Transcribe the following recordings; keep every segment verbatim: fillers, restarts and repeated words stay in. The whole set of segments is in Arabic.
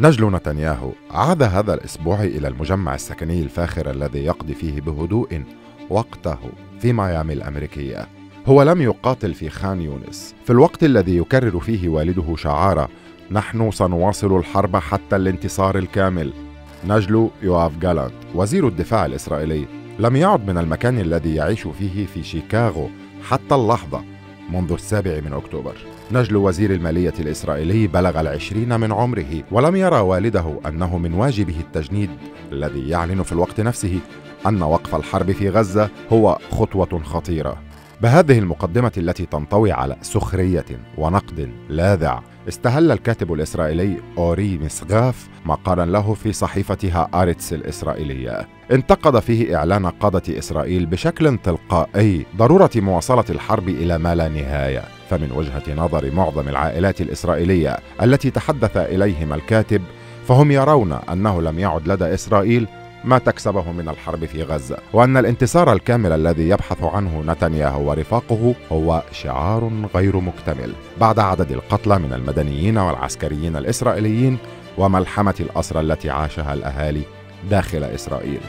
نجل نتنياهو عاد هذا الأسبوع إلى المجمع السكني الفاخر الذي يقضي فيه بهدوء وقته في ميامي الأمريكية. هو لم يقاتل في خان يونس في الوقت الذي يكرر فيه والده شعار نحن سنواصل الحرب حتى الانتصار الكامل. نجل يوآف غالانت وزير الدفاع الإسرائيلي لم يعد من المكان الذي يعيش فيه في شيكاغو حتى اللحظة منذ السابع من أكتوبر. نجل وزير المالية الإسرائيلي بلغ العشرين من عمره ولم يرى والده أنه من واجبه التجنيد الذي يعلن في الوقت نفسه أن وقف الحرب في غزة هو خطوة خطيرة. بهذه المقدمة التي تنطوي على سخرية ونقد لاذع استهل الكاتب الإسرائيلي اوري مسغاف مقالا له في صحيفة هآرتس الإسرائيلية انتقد فيه إعلان قادة إسرائيل بشكل تلقائي ضرورة مواصلة الحرب إلى ما لا نهاية. فمن وجهة نظر معظم العائلات الإسرائيلية التي تحدث إليهم الكاتب فهم يرون أنه لم يعد لدى إسرائيل ما تكسبه من الحرب في غزة، وأن الانتصار الكامل الذي يبحث عنه نتنياهو ورفاقه هو شعار غير مكتمل بعد عدد القتلى من المدنيين والعسكريين الإسرائيليين وملحمة الأسرى التي عاشها الأهالي داخل إسرائيل.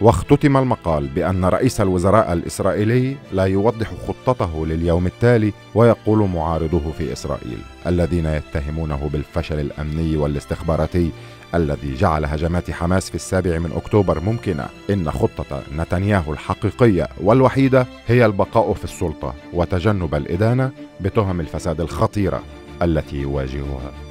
واختتم المقال بأن رئيس الوزراء الإسرائيلي لا يوضح خطته لليوم التالي، ويقول معارضه في إسرائيل الذين يتهمونه بالفشل الأمني والاستخباراتي الذي جعل هجمات حماس في السابع من أكتوبر ممكنة إن خطة نتنياهو الحقيقية والوحيدة هي البقاء في السلطة وتجنب الإدانة بتهم الفساد الخطيرة التي يواجهها.